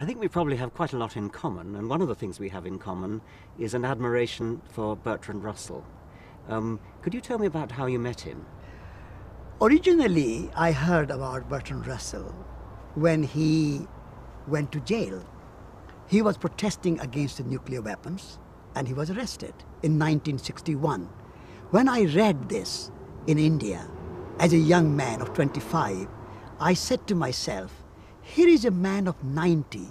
I think we probably have quite a lot in common, and one of the things we have in common is an admiration for Bertrand Russell. Could you tell me about how you met him? Originally, I heard about Bertrand Russell when he went to jail. He was protesting against the nuclear weapons, and he was arrested in 1961. When I read this in India, as a young man of 25, I said to myself, here is a man of 90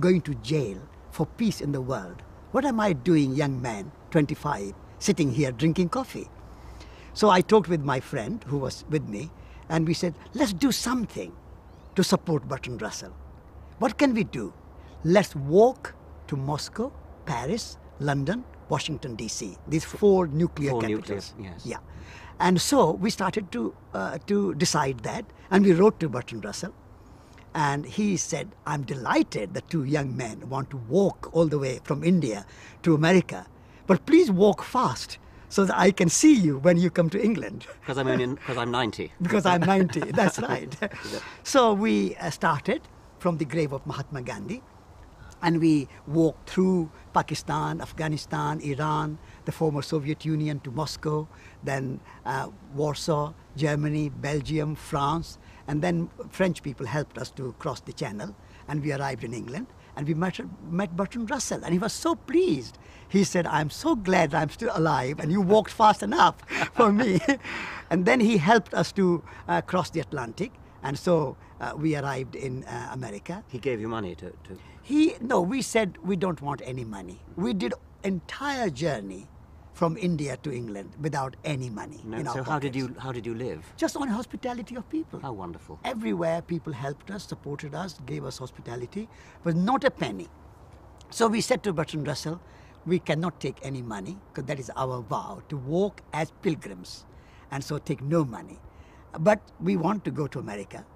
going to jail for peace in the world. What am I doing, young man, 25, sitting here drinking coffee? So I talked with my friend who was with me, and we said, let's do something to support Bertrand Russell. What can we do? Let's walk to Moscow, Paris, London, Washington, D.C., these four nuclear capitals. Nuclear, yes. Yeah. And so we started to decide that, and we wrote to Bertrand Russell. And he said, I'm delighted that two young men want to walk all the way from India to America. But please walk fast so that I can see you when you come to England. Because I'm 90. Because I'm 90, that's right. So we started from the grave of Mahatma Gandhi. And we walked through Pakistan, Afghanistan, Iran, the former Soviet Union to Moscow, then Warsaw, Germany, Belgium, France. And then French people helped us to cross the channel, and we arrived in England, and we met Bertrand Russell, and he was so pleased. He said, I'm so glad I'm still alive, and you walked fast enough for me. And then he helped us to cross the Atlantic, and so we arrived in America. He gave you money to... No, we said, we don't want any money. We did entire journey from India to England without any money. No, in our pockets. How did you live? Just on hospitality of people. How wonderful. Everywhere people helped us, supported us, gave us hospitality, but not a penny. So we said to Bertrand Russell, we cannot take any money, because that is our vow, to walk as pilgrims, and so take no money. But we want to go to America,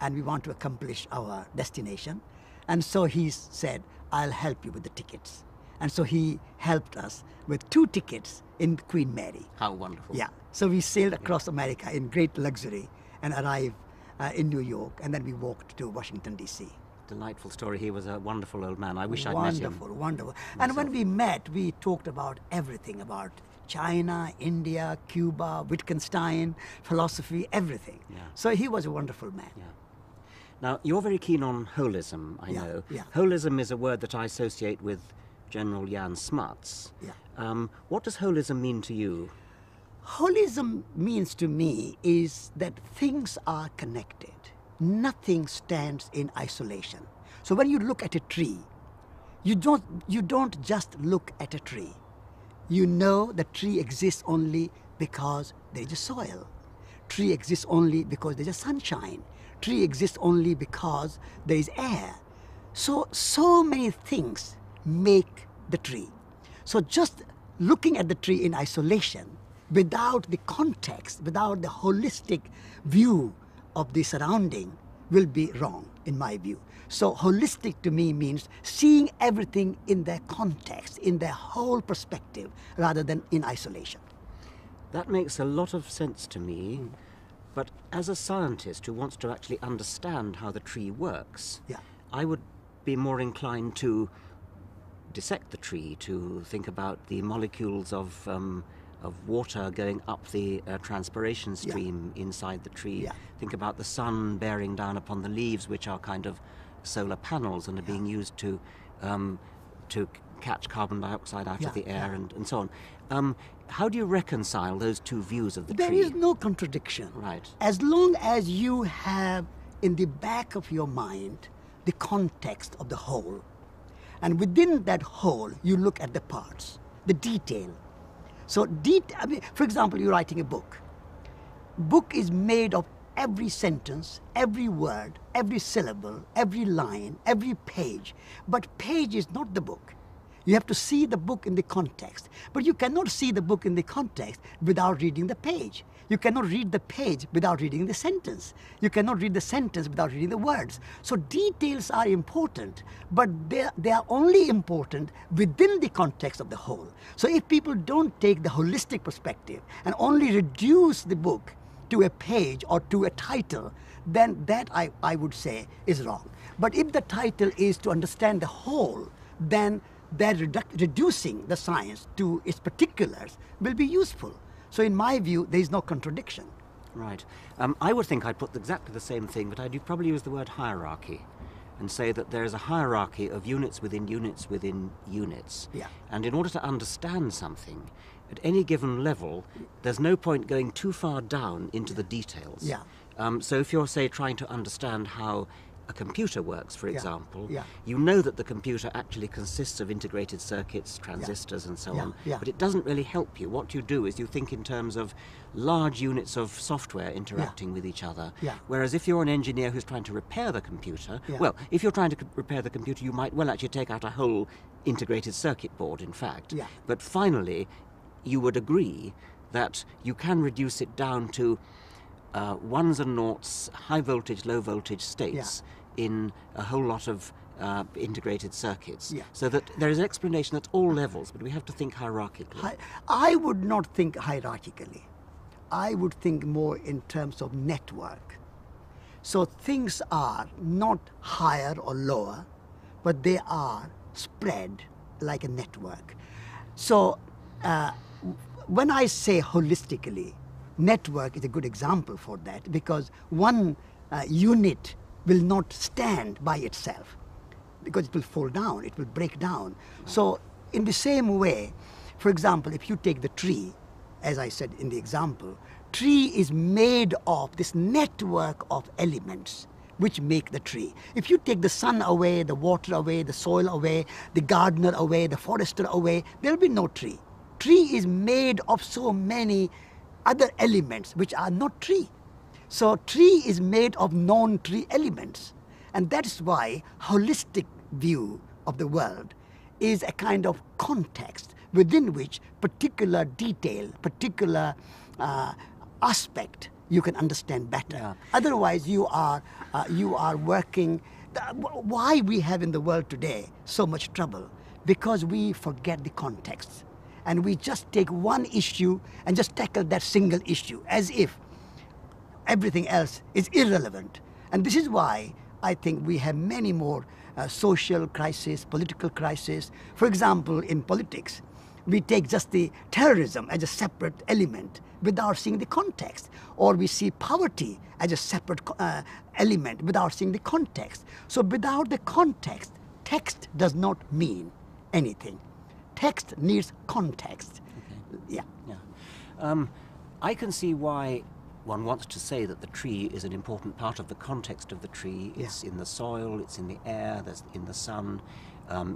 and we want to accomplish our destination. And so he said, I'll help you with the tickets. And so he helped us with 2 tickets in Queen Mary. How wonderful. Yeah. So we sailed across America in great luxury and arrived in New York, and then we walked to Washington, D.C. Delightful story. He was a wonderful old man. I wish I'd met him. Wonderful, wonderful. And when we met, we talked about everything, about China, India, Cuba, Wittgenstein, philosophy, everything. Yeah. So he was a wonderful man. Yeah. Now, you're very keen on holism, I know. Yeah. Holism is a word that I associate with General Jan Smuts. Yeah. What does holism mean to you? Holism means to me is that things are connected. Nothing stands in isolation. So when you look at a tree, you don't just look at a tree. You know the tree exists only because there is a soil. Tree exists only because there is sunshine. Tree exists only because there is air. So many things make the tree. So just looking at the tree in isolation, without the context, without the holistic view of the surrounding, will be wrong, in my view. So holistic to me means seeing everything in their context, in their whole perspective, rather than in isolation. That makes a lot of sense to me. But as a scientist who wants to actually understand how the tree works, I would be more inclined to dissect the tree, to think about the molecules of water going up the transpiration stream inside the tree, think about the sun bearing down upon the leaves, which are kind of solar panels and are being used to catch carbon dioxide out of the air and so on. How do you reconcile those two views of the tree? There is no contradiction. Right. As long as you have in the back of your mind the context of the whole, and within that whole, you look at the parts, the detail. So, I mean, for example, you're writing a book. Book is made of every sentence, every word, every syllable, every line, every page. But page is not the book. You have to see the book in the context. But you cannot see the book in the context without reading the page. You cannot read the page without reading the sentence. You cannot read the sentence without reading the words. So details are important, but they are only important within the context of the whole. So if people don't take the holistic perspective and only reduce the book to a page or to a title, then that I would say is wrong. But if the title is to understand the whole, then their reducing the science to its particulars will be useful. So in my view, there is no contradiction. Right. I would think I'd put exactly the same thing, but I'd probably use the word hierarchy and say that there is a hierarchy of units within units within units. Yeah. And in order to understand something, at any given level, there's no point going too far down into the details. Yeah. So if you're, say, trying to understand how a computer works, for example, you know that the computer actually consists of integrated circuits, transistors and so on, but it doesn't really help you. What you do is you think in terms of large units of software interacting with each other, whereas if you're an engineer who's trying to repair the computer, well, if you're trying to repair the computer, you might well actually take out a whole integrated circuit board, in fact. Yeah. But finally, you would agree that you can reduce it down to ones and noughts, high voltage, low voltage states in a whole lot of integrated circuits. Yeah. So that there is an explanation at all levels, but we have to think hierarchically. I would not think hierarchically. I would think more in terms of network. So things are not higher or lower, but they are spread like a network. So when I say holistically, network is a good example for that, because one unit will not stand by itself, because it will fall down, it will break down. So in the same way, for example, if you take the tree, as I said in the example, tree is made of this network of elements which make the tree. If you take the sun away, the water away, the soil away, the gardener away, the forester away, there will be no tree. Tree is made of so many other elements which are not tree. So tree is made of non-tree elements. And that's why holistic view of the world is a kind of context within which particular detail, particular aspect you can understand better. Yeah. Otherwise you are working. Why we have in the world today so much trouble? Because we forget the context. And we just take one issue and just tackle that single issue as if everything else is irrelevant. And this is why I think we have many more social crises, political crises. For example, in politics, we take just the terrorism as a separate element without seeing the context. Or we see poverty as a separate element without seeing the context. So without the context, text does not mean anything. Text needs context. Okay. Yeah. Yeah. I can see why one wants to say that the tree is an important part of the context of the tree. It's in the soil, it's in the air, there's in the sun,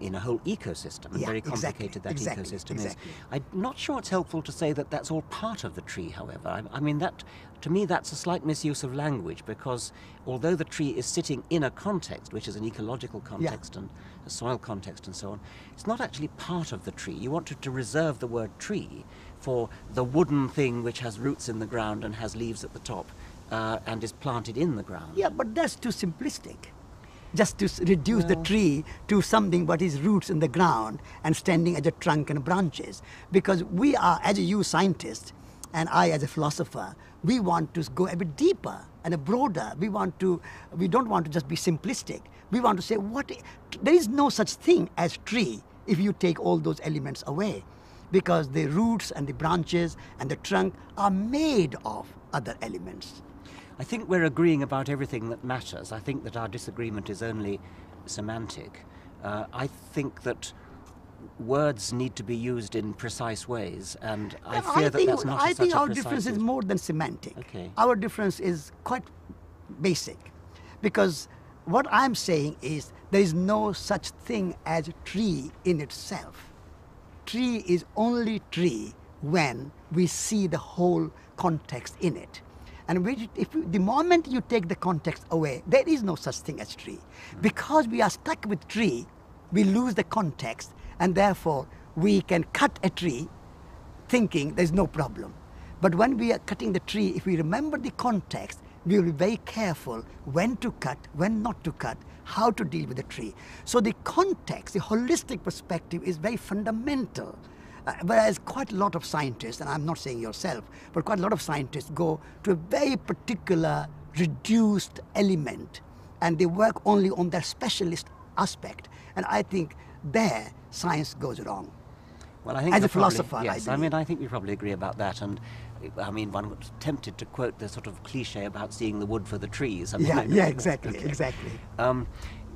in a whole ecosystem, and very complicated that ecosystem is. I'm not sure it's helpful to say that that's all part of the tree, however. I mean, that, to me, that's a slight misuse of language, because although the tree is sitting in a context, which is an ecological context and a soil context and so on, it's not actually part of the tree. You want to reserve the word tree for the wooden thing which has roots in the ground and has leaves at the top and is planted in the ground. Yeah, but that's too simplistic. Just to reduce the tree to something but its roots in the ground and standing as a trunk and branches. Because we are, as you scientists, and I as a philosopher, we want to go a bit deeper and a broader. We want to, we don't want to just be simplistic. We want to say, what, there is no such thing as tree if you take all those elements away, because the roots and the branches and the trunk are made of other elements. I think we're agreeing about everything that matters. I think that our disagreement is only semantic. I think that words need to be used in precise ways, and I fear that that's not such a precise... I think our difference is more than semantic. Okay. Our difference is quite basic, because what I'm saying is there is no such thing as tree in itself. Tree is only tree when we see the whole context in it. And the moment you take the context away, there is no such thing as tree. Because we are stuck with tree, we lose the context, and therefore we can cut a tree thinking there's no problem. But when we are cutting the tree, if we remember the context, we will be very careful when to cut, when not to cut, how to deal with the tree. So the context, the holistic perspective is very fundamental. Whereas quite a lot of scientists, and I'm not saying yourself, but quite a lot of scientists go to a very particular reduced element and they work only on their specialist aspect. And I think there science goes wrong. Well, I think as a philosopher, probably, yes, I think we probably agree about that. And I mean, one was tempted to quote the sort of cliche about seeing the wood for the trees. Exactly.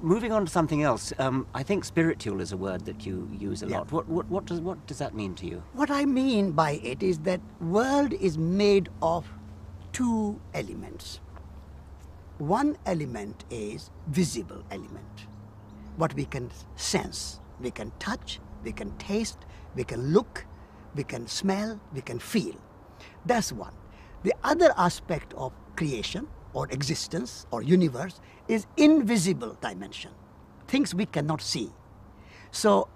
Moving on to something else, I think spiritual is a word that you use a lot. What does that mean to you? What I mean by it is that world is made of two elements. One element is visible element, what we can sense, we can touch, we can taste, we can look, we can smell, we can feel. That's one. The other aspect of creation or existence or universe is invisible dimension, things we cannot see. So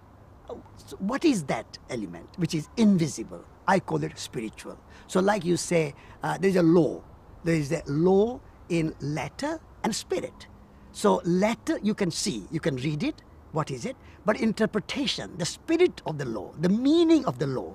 what is that element which is invisible? I call it spiritual. So like you say, there's a law. There is a law in letter and spirit. So letter you can see, you can read it, what is it? But interpretation, the spirit of the law, the meaning of the law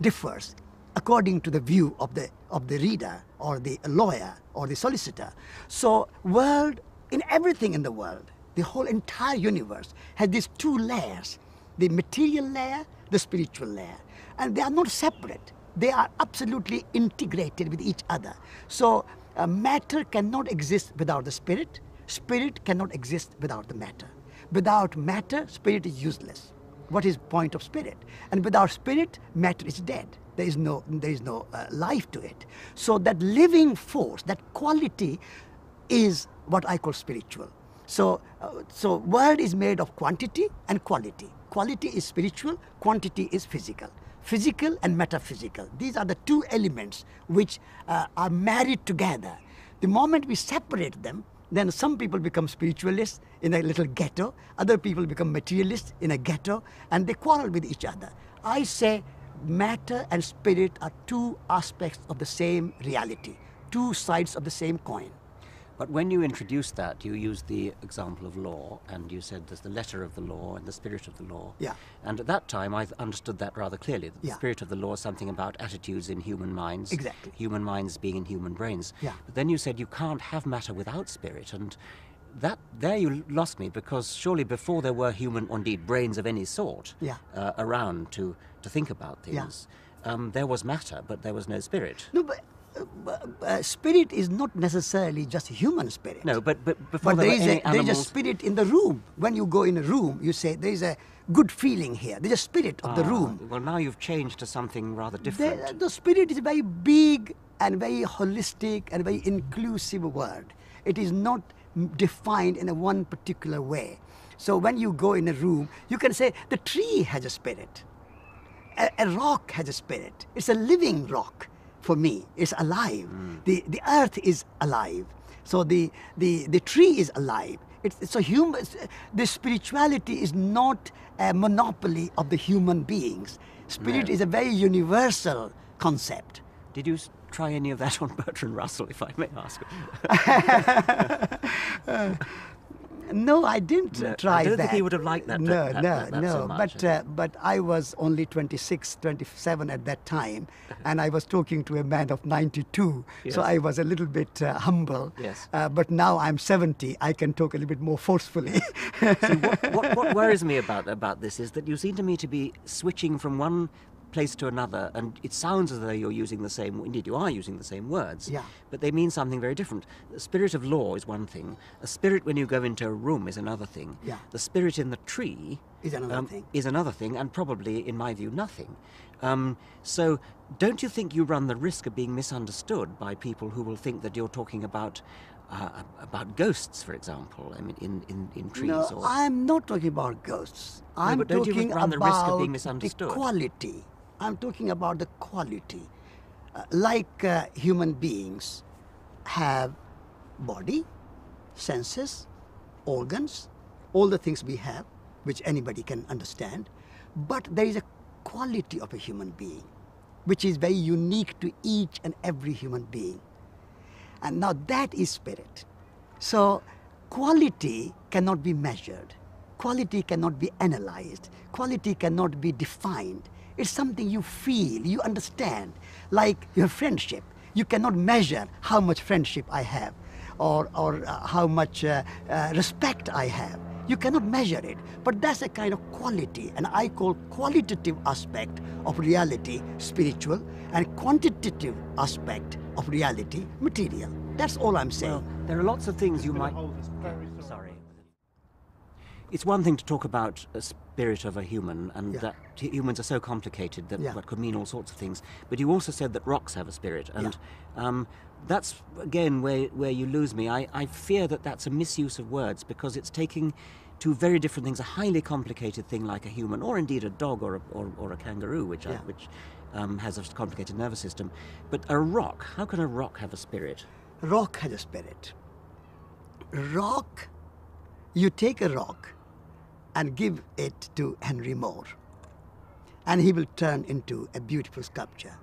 differs according to the view of the reader or the lawyer or the solicitor. So world, in everything in the world, the whole entire universe has these two layers, the material layer, the spiritual layer. And they are not separate. They are absolutely integrated with each other. So matter cannot exist without the spirit. Spirit cannot exist without the matter. Without matter, spirit is useless. What is the point of spirit? And without spirit, matter is dead. There is no life to it. So that living force, that quality, is what I call spiritual. So, so world is made of quantity and quality. Quality is spiritual, quantity is physical. Physical and metaphysical. These are the two elements which are married together. The moment we separate them, then some people become spiritualists in a little ghetto, other people become materialists in a ghetto, and they quarrel with each other. I say matter and spirit are two aspects of the same reality, two sides of the same coin. But when you introduced that, you used the example of law, and you said there's the letter of the law and the spirit of the law. Yeah. And at that time, I understood that rather clearly. That the spirit of the law is something about attitudes in human minds. Exactly. Human minds being in human brains. Yeah. But then you said you can't have matter without spirit, and that there you lost me, because surely before there were human, or indeed brains of any sort, around to think about things, there was matter, but there was no spirit. No, but spirit is not necessarily just human spirit. No, but there is a spirit in the room. When you go in a room, you say there is a good feeling here. There's a spirit of the room. Well, now you've changed to something rather different. The spirit is a very big and very holistic and very inclusive word. It is not defined in a one particular way. So when you go in a room, you can say the tree has a spirit. A rock has a spirit. It's a living rock. For me, it's alive. The earth is alive. So the tree is alive. It's a human. The spirituality is not a monopoly of the human beings. Spirit is a very universal concept. Did you try any of that on Bertrand Russell, if I may ask? No, I didn't try that. I don't think he would have liked that. But I was only 26, 27 at that time, and I was talking to a man of 92, so I was a little bit humble. Yes. But now I'm 70, I can talk a little bit more forcefully. See, what worries me about this is that you seem to me to be switching from one place to another, and it sounds as though you're using the same, indeed you are using the same words, but they mean something very different. The spirit of law is one thing, a spirit when you go into a room is another thing, the spirit in the tree is another thing, and probably, in my view, nothing. So don't you think you run the risk of being misunderstood by people who will think that you're talking about ghosts, for example, I mean, in trees? No, or... I'm not talking about ghosts. I'm talking about the risk of being misunderstood. Quality. I'm talking about the quality. Human beings have body, senses, organs, all the things we have, which anybody can understand. But there is a quality of a human being, which is very unique to each and every human being. And now that is spirit. So quality cannot be measured. Quality cannot be analyzed. Quality cannot be defined. It's something you feel, you understand, like your friendship. You cannot measure how much friendship I have, or how much respect I have. You cannot measure it, but that's a kind of quality, and I call qualitative aspect of reality spiritual, and quantitative aspect of reality material. That's all I'm saying. Well, there are lots of things you might... Sorry. It's one thing to talk about a spirit of a human, and that humans are so complicated that that could mean all sorts of things, but you also said that rocks have a spirit, and that's, again, where you lose me. I fear that that's a misuse of words, because it's taking two very different things, a highly complicated thing like a human, or indeed a dog or a kangaroo, which, which has a complicated nervous system. But a rock, how can a rock have a spirit? Rock has a spirit. Rock, you take a rock and give it to Henry Moore, and he will turn into a beautiful sculpture.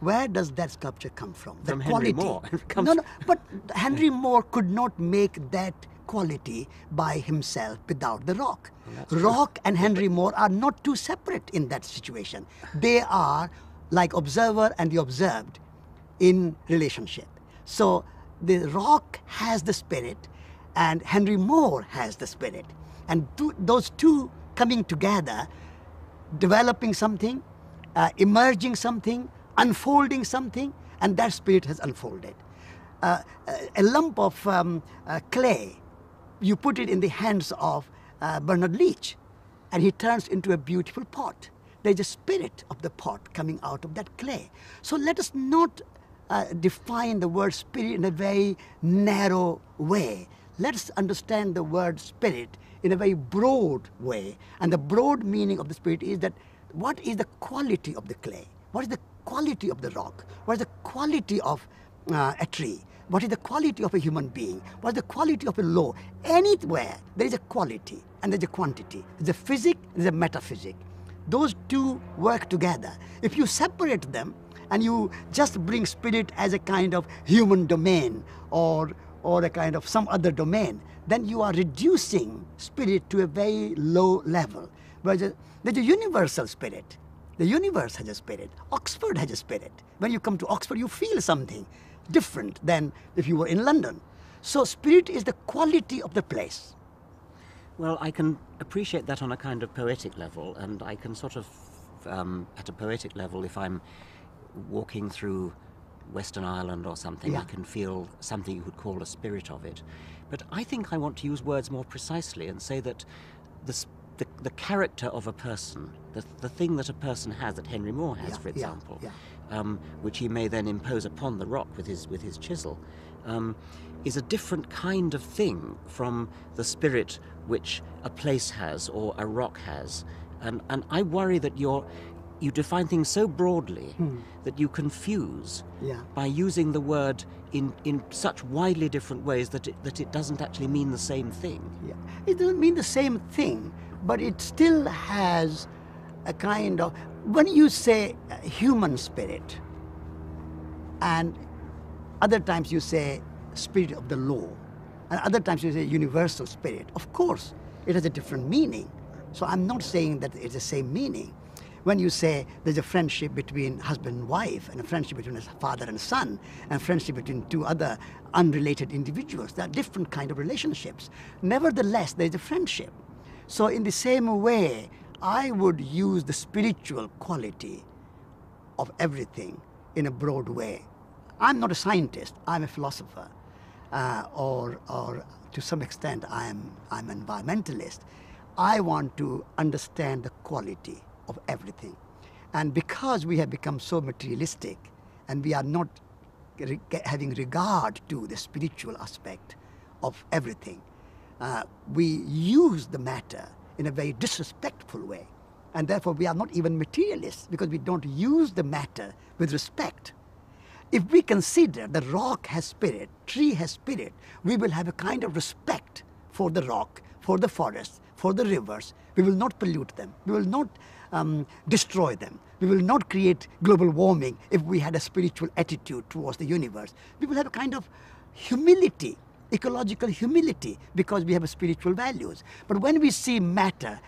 Where does that sculpture come from? From the quality. Henry Moore. No, but Henry Moore could not make that quality by himself without the rock. Rock and Henry Moore are not too separate in that situation. They are like observer and the observed in relationship. So the rock has the spirit and Henry Moore has the spirit. And those two coming together, developing something, emerging something, unfolding something, and that spirit has unfolded. A lump of clay, you put it in the hands of Bernard Leach, and he turns into a beautiful pot. There's a spirit of the pot coming out of that clay. So let us not define the word spirit in a very narrow way. Let's understand the word spirit in a very broad way. And the broad meaning of the spirit is that what is the quality of the clay? What is the quality of the rock? What is the quality of a tree? What is the quality of a human being? What is the quality of a law? Anywhere there is a quality and there is a quantity. There's a physic and there's a metaphysic. Those two work together. If you separate them and you just bring spirit as a kind of human domain or a kind of some other domain, then you are reducing spirit to a very low level. Whereas there's a universal spirit. The universe has a spirit. Oxford has a spirit. When you come to Oxford, you feel something different than if you were in London. So spirit is the quality of the place. Well, I can appreciate that on a kind of poetic level, and I can sort of, at a poetic level, if I'm walking through Western Ireland or something, I can feel something you could call a spirit of it. But I think I want to use words more precisely and say that the character of a person, the thing that a person has, that Henry Moore has, for example, which he may then impose upon the rock with his chisel, is a different kind of thing from the spirit which a place has or a rock has. And I worry that you define things so broadly that you confuse by using the word in such widely different ways that it doesn't actually mean the same thing. Yeah. It doesn't mean the same thing, but it still has a kind of... When you say human spirit, and other times you say spirit of the law, and other times you say universal spirit, of course it has a different meaning. So I'm not saying that it's the same meaning. When you say there's a friendship between husband and wife, and a friendship between a father and son, and a friendship between two other unrelated individuals, there are different kind of relationships. Nevertheless, there's a friendship. So in the same way, I would use the spiritual quality of everything in a broad way. I'm not a scientist, I'm a philosopher, or to some extent I'm an environmentalist. I want to understand the quality of everything. And because we have become so materialistic and we are not having regard to the spiritual aspect of everything, we use the matter in a very disrespectful way. And therefore we are not even materialists, because we don't use the matter with respect. If we consider the rock has spirit, tree has spirit, we will have a kind of respect for the rock, for the forest, for the rivers. We will not pollute them. We will not destroy them. We will not create global warming if we had a spiritual attitude towards the universe. We will have a kind of humility, ecological humility, because we have a spiritual values. But when we see matter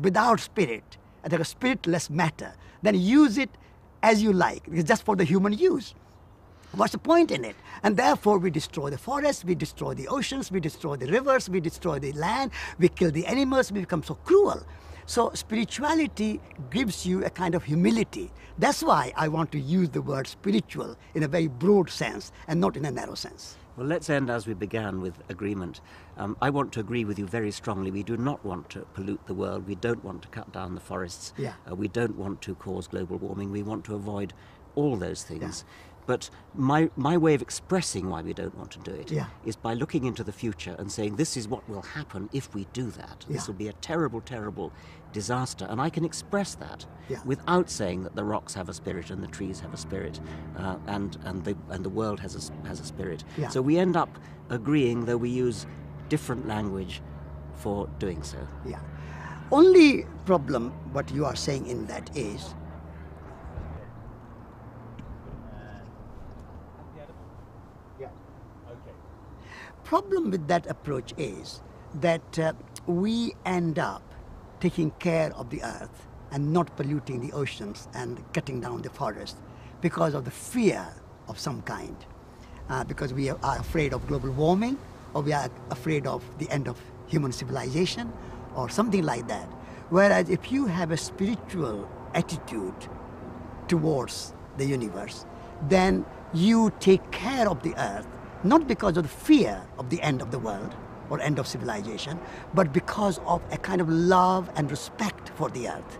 without spirit, like a spiritless matter, then use it as you like, just for the human use. What's the point in it? And therefore we destroy the forests, we destroy the oceans, we destroy the rivers, we destroy the land, we kill the animals, we become so cruel. So spirituality gives you a kind of humility. That's why I want to use the word spiritual in a very broad sense and not in a narrow sense. Well, let's end as we began, with agreement. I want to agree with you very strongly. We do not want to pollute the world. We don't want to cut down the forests. Yeah. We don't want to cause global warming. We want to avoid all those things. Yeah. But my way of expressing why we don't want to do it is by looking into the future and saying, this is what will happen if we do that. This will be a terrible, terrible disaster. And I can express that without saying that the rocks have a spirit and the trees have a spirit and the world has a spirit. Yeah. So we end up agreeing, though we use different language for doing so. Yeah. Only problem, what you are saying in that is, problem with that approach is that we end up taking care of the earth and not polluting the oceans and cutting down the forest because of the fear of some kind, because we are afraid of global warming, or we are afraid of the end of human civilization or something like that. Whereas if you have a spiritual attitude towards the universe, then you take care of the earth, not because of the fear of the end of the world or end of civilization, but because of a kind of love and respect for the earth.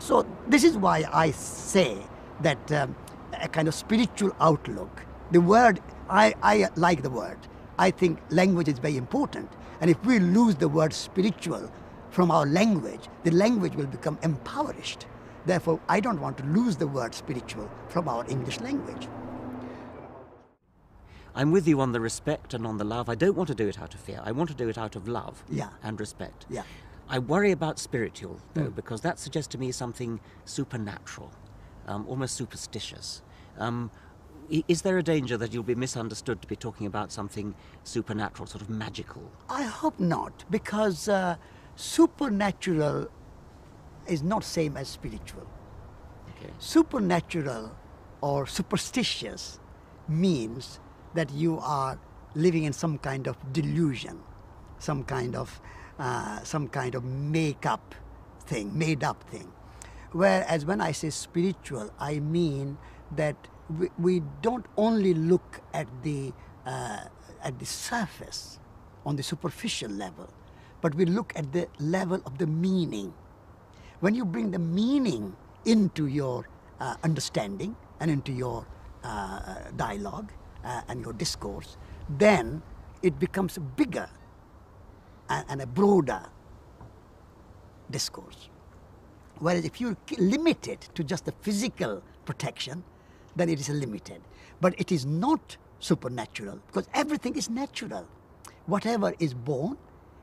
So this is why I say that a kind of spiritual outlook, the word, I like the word. I think language is very important. And if we lose the word spiritual from our language, the language will become impoverished. Therefore, I don't want to lose the word spiritual from our English language. I'm with you on the respect and on the love. I don't want to do it out of fear. I want to do it out of love and respect. Yeah. I worry about spiritual, though, because that suggests to me something supernatural, almost superstitious. Is there a danger that you'll be misunderstood to be talking about something supernatural, sort of magical? I hope not, because supernatural is not the same as spiritual. Okay. Supernatural or superstitious means that you are living in some kind of delusion, some kind of make-up thing, made-up thing. Whereas when I say spiritual, I mean that we don't only look at the surface, on the superficial level, but we look at the level of the meaning. When you bring the meaning into your understanding and into your dialogue, and your discourse, then it becomes bigger and a broader discourse. Whereas if you limit it to just the physical protection, then it is limited. But it is not supernatural, because everything is natural. Whatever is born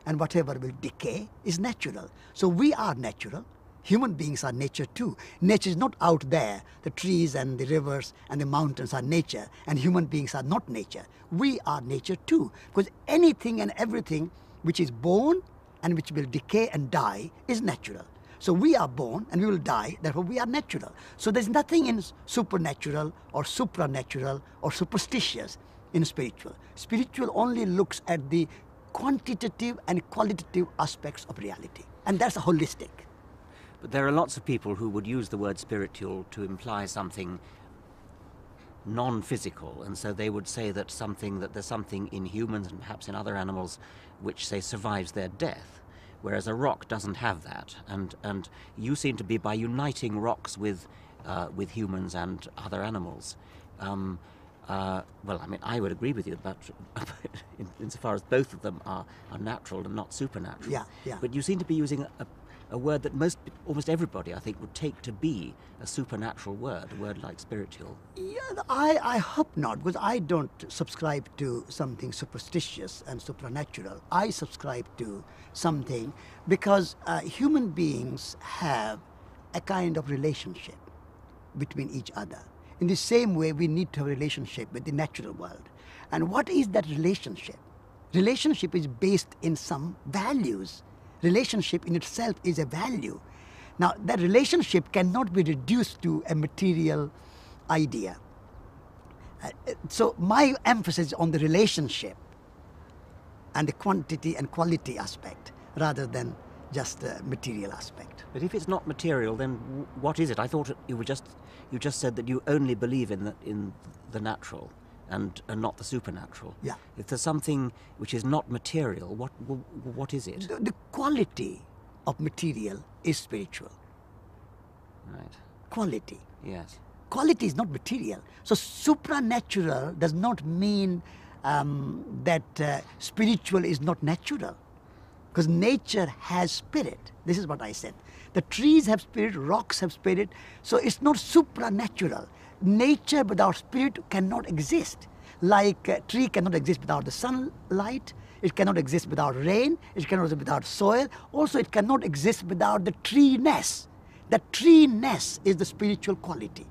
and whatever will decay is natural. So we are natural. Human beings are nature too. Nature is not out there. The trees and the rivers and the mountains are nature, and human beings are not nature. We are nature too, because anything and everything which is born and which will decay and die is natural. So we are born and we will die, therefore we are natural. So there's nothing in supernatural or supranatural or superstitious in spiritual. Spiritual only looks at the quantitative and qualitative aspects of reality, and that's holistic. But there are lots of people who would use the word spiritual to imply something non-physical, and so they would say that there's something in humans and perhaps in other animals which, say, survives their death, whereas a rock doesn't have that. And you seem to be, by uniting rocks with humans and other animals, well, I mean, I would agree with you about insofar as both of them are natural and not supernatural. Yeah, yeah. But you seem to be using a word that almost everybody, I think, would take to be a supernatural word, a word like spiritual. Yeah, I hope not, because I don't subscribe to something superstitious and supernatural. I subscribe to something because human beings have a kind of relationship between each other. In the same way, we need to have a relationship with the natural world. And what is that relationship? Relationship is based in some values. Relationship in itself is a value. Now, that relationship cannot be reduced to a material idea. So my emphasis is on the relationship and the quantity and quality aspect rather than just the material aspect. But if it's not material, then what is it? I thought you just said that you only believe in the natural and not the supernatural. Yeah. If there's something which is not material, what is it? The quality of material is spiritual. Right. Quality. Yes. Quality is not material. So supranatural does not mean that spiritual is not natural. Because nature has spirit. This is what I said. The trees have spirit, rocks have spirit. So it's not supranatural. Nature without spirit cannot exist. Like a tree cannot exist without the sunlight. It cannot exist without rain. It cannot exist without soil. Also, it cannot exist without the tree-ness. The tree-ness is the spiritual quality.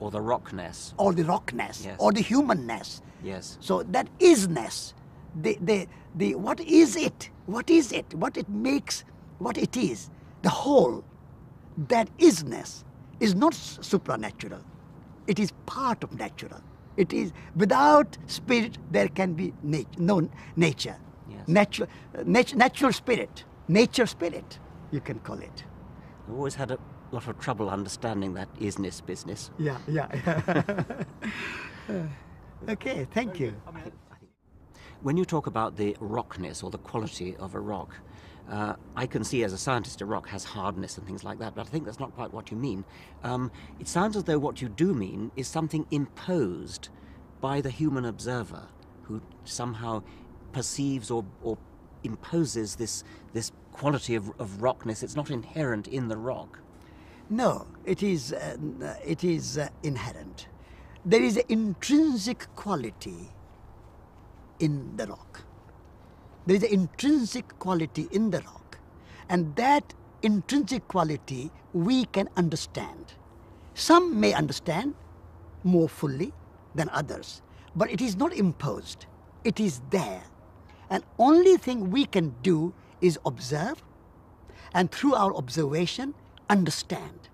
Or the rock-ness. Or the rock-ness. Yes. Or the human-ness. Yes. So that is-ness. The what is it? What is it? What it makes, what it is, the whole, that isness is not supranatural. It is part of natural. It is, without spirit, there can be no nature. Yes. Natural spirit, nature spirit, you can call it. I've always had a lot of trouble understanding that isness business. Yeah, yeah. Okay, thank you. When you talk about the rockness or the quality of a rock, I can see as a scientist a rock has hardness and things like that, but I think that's not quite what you mean. It sounds as though what you do mean is something imposed by the human observer who somehow perceives or imposes this quality of rockness. It's not inherent in the rock. No, it is inherent. There is an intrinsic quality in the rock. There is an intrinsic quality in the rock, and that intrinsic quality we can understand. Some may understand more fully than others, but it is not imposed. It is there. And only thing we can do is observe, and through our observation, understand.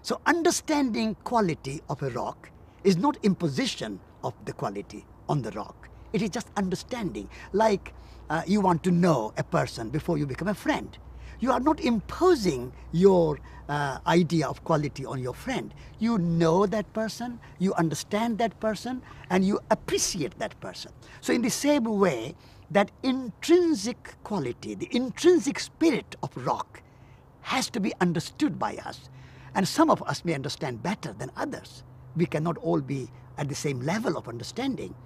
So understanding quality of a rock is not imposition of the quality on the rock. It is just understanding, like you want to know a person before you become a friend. You are not imposing your idea of quality on your friend. You know that person, you understand that person, and you appreciate that person. So in the same way, that intrinsic quality, the intrinsic spirit of rock has to be understood by us. And some of us may understand better than others. We cannot all be at the same level of understanding.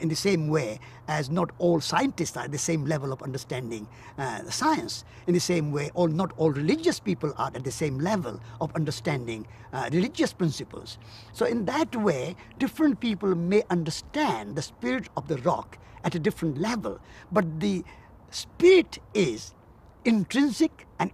In the same way as not all scientists are at the same level of understanding science. In the same way, not all religious people are at the same level of understanding religious principles. So in that way, different people may understand the spirit of the rock at a different level. But the spirit is intrinsic and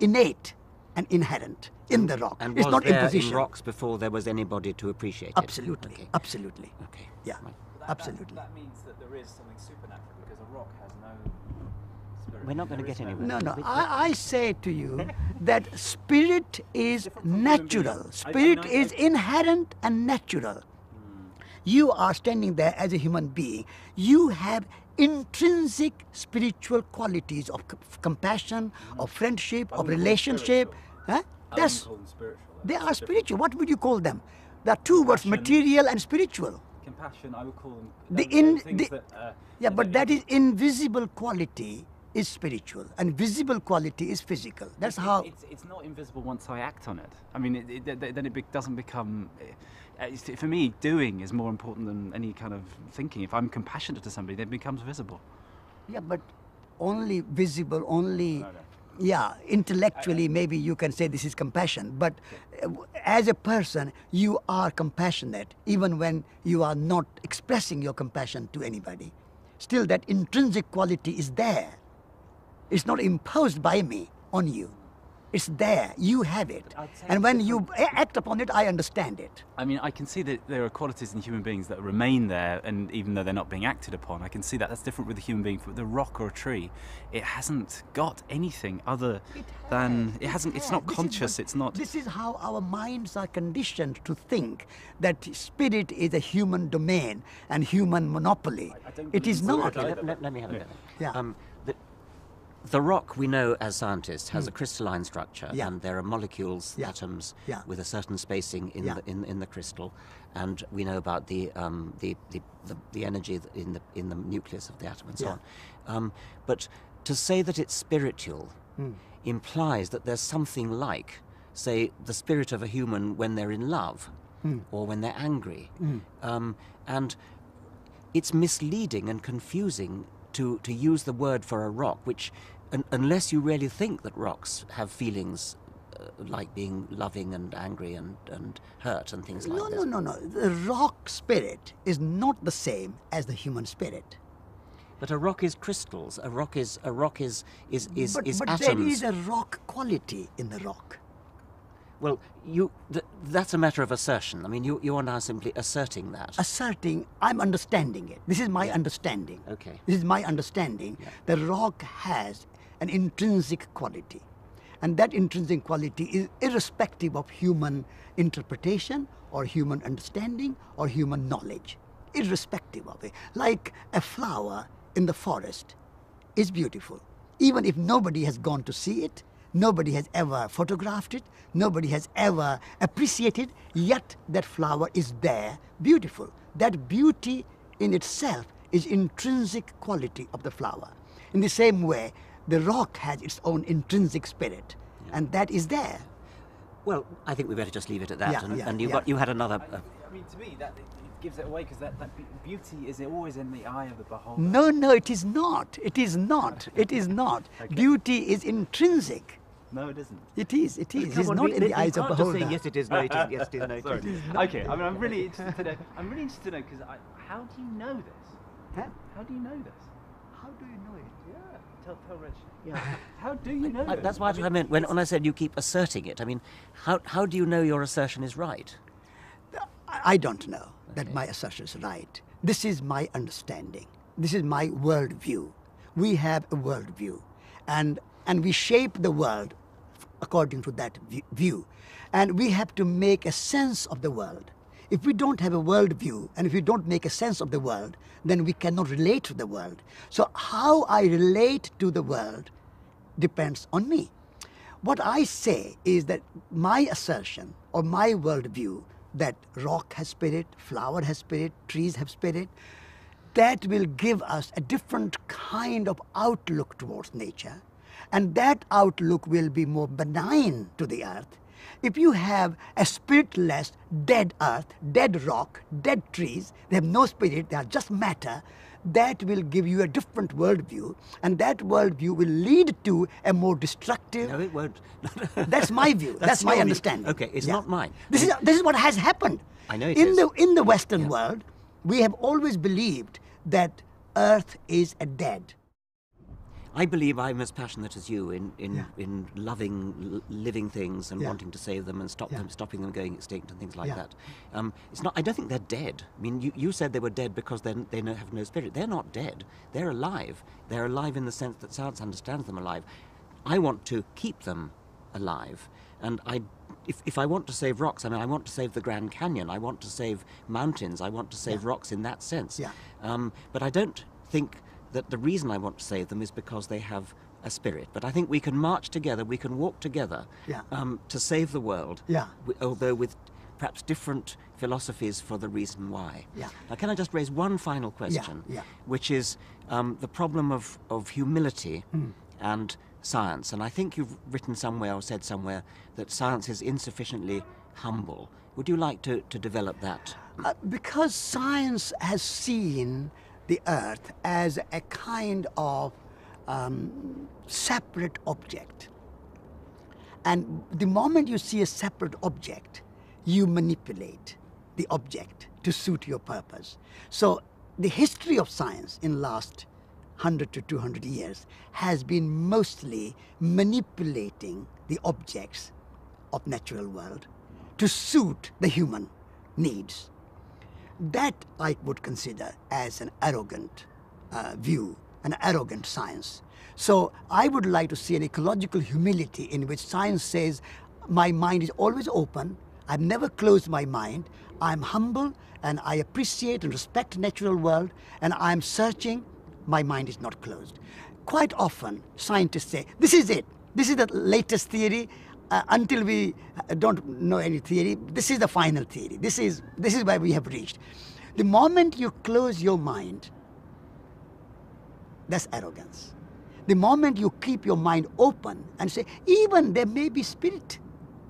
innate and inherent in the rock. And it's not imposition. In rocks before there was anybody to appreciate it. Absolutely. Okay. Absolutely. Okay. Yeah. Right. Absolutely. That means that there is something supernatural because a rock has no spirit. We're not going to get anywhere. No. I say to you that spirit is natural. Spirit is inherent and natural. You are standing there as a human being. You have intrinsic spiritual qualities of compassion, of friendship, of relationship. Huh? They are spiritual. What would you call them? There are two words, material and spiritual. Compassion, I would call them but that is invisible quality is spiritual and visible quality is physical. That's how it's not invisible once I act on it. I mean, then it doesn't become. For me, doing is more important than any kind of thinking. If I'm compassionate to somebody, then it becomes visible. Yeah, but only visible, only. No. Yeah, intellectually maybe you can say this is compassion, but as a person you are compassionate even when you are not expressing your compassion to anybody. Still that intrinsic quality is there. It's not imposed by me on you. It's there. You have it. And when you act upon it, I understand it. I mean, I can see that there are qualities in human beings that remain there, and even though they're not being acted upon, I can see that. That's different with a human being. With a rock or a tree, it hasn't got anything other than... It's not conscious, it's not... This is how our minds are conditioned to think that spirit is a human domain and human monopoly. It is not. Let me have a go. Yeah. The rock we know as scientists has a crystalline structure, and there are molecules, atoms, with a certain spacing in the in the crystal, and we know about the energy in the nucleus of the atom and so on. But to say that it's spiritual implies that there's something like, say, the spirit of a human when they're in love or when they're angry, and it's misleading and confusing to use the word for a rock, which, unless you really think that rocks have feelings like being loving and angry and hurt and things like that. No. The rock spirit is not the same as the human spirit. But a rock is crystals. A rock is atoms. But there is a rock quality in the rock. Well, that's a matter of assertion. I mean, you are now simply asserting that. Asserting, I'm understanding it. This is my understanding. Okay. This is my understanding. Yeah. The rock has an intrinsic quality. And that intrinsic quality is irrespective of human interpretation or human understanding or human knowledge. Irrespective of it. Like a flower in the forest is beautiful. Even if nobody has gone to see it, nobody has ever photographed it, nobody has ever appreciated, yet that flower is there, beautiful. That beauty in itself is intrinsic quality of the flower. In the same way, the rock has its own intrinsic spirit, and that is there. Well, I think we better just leave it at that, you had another... I mean, to me, that it gives it away, because that beauty is always in the eye of the beholder. No, it is not. It is not. It is not. Okay. Beauty is intrinsic. No, it isn't. It is. It's not in the eyes of the beholder. Just saying, yes, it is. No, it isn't. Yes, it is. No, it isn't. Okay. I mean, I'm really interested to know. I'm really interested to know, because how do you know this? Huh? How do you know this? How do you know it? Yeah. Tell Rich. Yeah. How do you know this? That's what I meant when I said you keep asserting it. I mean, how do you know your assertion is right? I don't know that my assertion is right. This is my understanding. This is my worldview. We have a worldview, and we shape the world according to that view. And we have to make a sense of the world. If we don't have a worldview, and if we don't make a sense of the world, then we cannot relate to the world. So how I relate to the world depends on me. What I say is that my assertion or my worldview that rock has spirit, flower has spirit, trees have spirit, that will give us a different kind of outlook towards nature, and that outlook will be more benign to the earth. If you have a spiritless, dead earth, dead rock, dead trees, they have no spirit, they are just matter, that will give you a different worldview, and that worldview will lead to a more destructive... No, it won't. That's my view. That's my understanding. Okay, it's not mine. This is what has happened. I know it is. In the Western world, we have always believed that Earth is a dead. I believe I'm as passionate as you in loving living things and wanting to save them and stopping them going extinct and things like that. It's not. I don't think they're dead. I mean, you said they were dead because they have no spirit. They're not dead. They're alive. They're alive in the sense that science understands them alive. I want to keep them alive, and If I want to save rocks, I mean, I want to save the Grand Canyon. I want to save mountains. I want to save rocks in that sense. But I don't think that the reason I want to save them is because they have a spirit. But I think we can march together, we can walk together to save the world, although with perhaps different philosophies for the reason why. Now, can I just raise one final question, which is the problem of humility and science. And I think you've written somewhere or said somewhere that science is insufficiently humble. Would you like to develop that? Because science has seen the Earth as a kind of separate object. And the moment you see a separate object, you manipulate the object to suit your purpose. So the history of science in the last 100 to 200 years has been mostly manipulating the objects of natural world to suit the human needs. That I would consider as an arrogant view, an arrogant science. So I would like to see an ecological humility in which science says, my mind is always open, I've never closed my mind, I'm humble and I appreciate and respect the natural world and I'm searching, my mind is not closed. Quite often scientists say, this is it, this is the latest theory, until we don't know any theory, this is the final theory, this is where we have reached. The moment you close your mind, that's arrogance. The moment you keep your mind open and say, even there may be spirit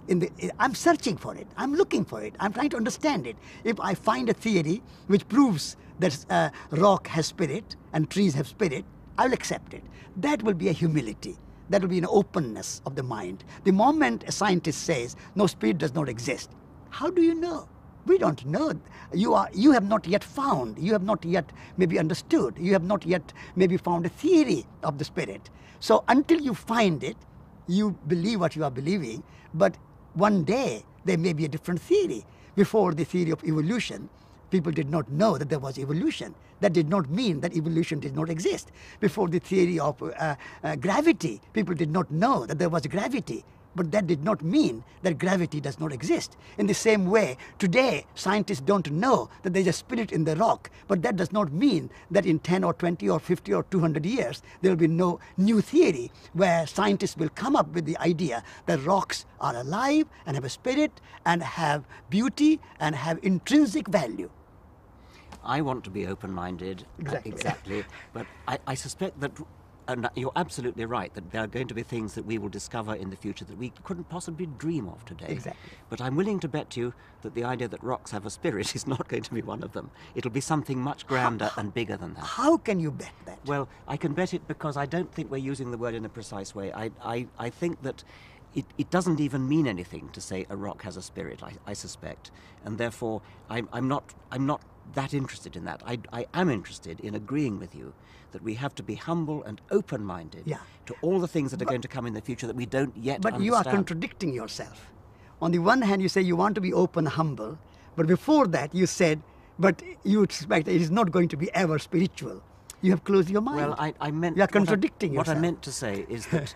in the, I'm searching for it, I'm looking for it, I'm trying to understand it. If I find a theory which proves that rock has spirit and trees have spirit, I'll accept it. That will be a humility. That will be an openness of the mind. The moment a scientist says, no, spirit does not exist, how do you know? We don't know. You have not yet found, you have not yet maybe understood, you have not yet maybe found a theory of the spirit. So until you find it, you believe what you are believing, but one day there may be a different theory. Before the theory of evolution, people did not know that there was evolution. That did not mean that evolution did not exist. Before the theory of gravity, people did not know that there was gravity. But that did not mean that gravity does not exist. In the same way, today scientists don't know that there's a spirit in the rock, but that does not mean that in 10 or 20 or 50 or 200 years there will be no new theory where scientists will come up with the idea that rocks are alive and have a spirit and have beauty and have intrinsic value. I want to be open-minded, exactly. But I suspect that, and you're absolutely right, that there are going to be things that we will discover in the future that we couldn't possibly dream of today. Exactly. But I'm willing to bet you that the idea that rocks have a spirit is not going to be one of them. It'll be something much grander and bigger than that. How can you bet that? Well, I can bet it because I don't think we're using the word in a precise way. I think that it doesn't even mean anything to say a rock has a spirit, I suspect. And therefore, I'm not that interested in that. I am interested in agreeing with you that we have to be humble and open-minded to all the things that are going to come in the future that we don't yet understand. But you are contradicting yourself. On the one hand, you say you want to be open, humble, but before that you said, but you expect it is not going to be ever spiritual. You have closed your mind. Well, I meant... You are contradicting yourself. What I meant to say is that,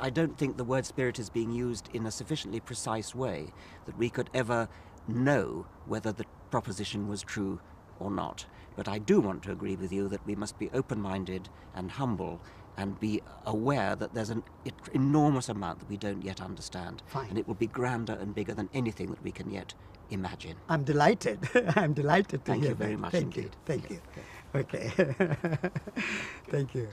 I don't think the word spirit is being used in a sufficiently precise way that we could ever know whether the proposition was true or not. But I do want to agree with you that we must be open-minded and humble and be aware that there's an enormous amount that we don't yet understand. Fine. And it will be grander and bigger than anything that we can yet imagine. I'm delighted. I'm delighted to hear that. Thank you very much indeed. Thank you. Okay. Thank you.